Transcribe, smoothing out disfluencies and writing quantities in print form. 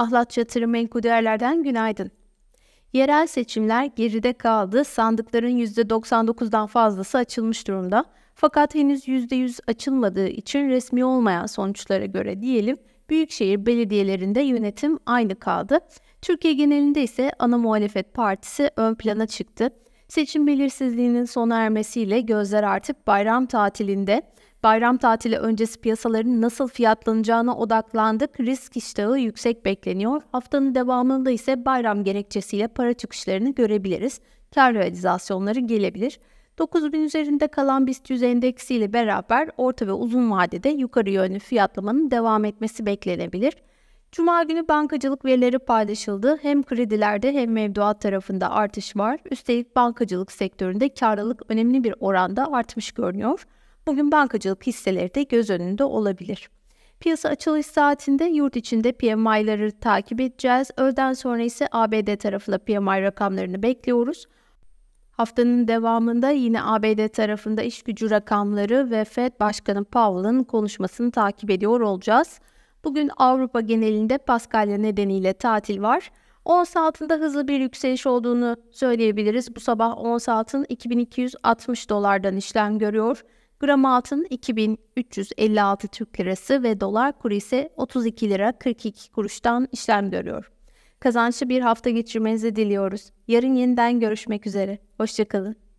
Ahlatçı Yatırım Menkul Değerler'den günaydın. Yerel seçimler geride kaldı. Sandıkların %99'dan fazlası açılmış durumda. Fakat henüz %100 açılmadığı için resmi olmayan sonuçlara göre diyelim, büyükşehir belediyelerinde yönetim aynı kaldı. Türkiye genelinde ise ana muhalefet partisi ön plana çıktı. Seçim belirsizliğinin sona ermesiyle gözler artık bayram tatilinde. Bayram tatili öncesi piyasaların nasıl fiyatlanacağına odaklandık. Risk iştahı yüksek bekleniyor. Haftanın devamında ise bayram gerekçesiyle para çıkışlarını görebiliriz. Kar realizasyonları gelebilir. 9000 üzerinde kalan BIST 100 endeksiyle beraber orta ve uzun vadede yukarı yönlü fiyatlamanın devam etmesi beklenebilir. Cuma günü bankacılık verileri paylaşıldı. Hem kredilerde hem mevduat tarafında artış var. Üstelik bankacılık sektöründe karlılık önemli bir oranda artmış görünüyor. Bugün bankacılık hisseleri de göz önünde olabilir. Piyasa açılış saatinde yurt içinde PMI'ları takip edeceğiz. Öğleden sonra ise ABD tarafıyla PMI rakamlarını bekliyoruz. Haftanın devamında yine ABD tarafında iş gücü rakamları ve FED Başkanı Powell'ın konuşmasını takip ediyor olacağız. Bugün Avrupa genelinde Paskalya nedeniyle tatil var. Ons altında hızlı bir yükseliş olduğunu söyleyebiliriz. Bu sabah ons altın 2260 dolardan işlem görüyor. Gram altın 2356 Türk Lirası ve dolar kuru ise 32 lira 42 kuruştan işlem görüyor. Kazançlı bir hafta geçirmenizi diliyoruz. Yarın yeniden görüşmek üzere. Hoşça kalın.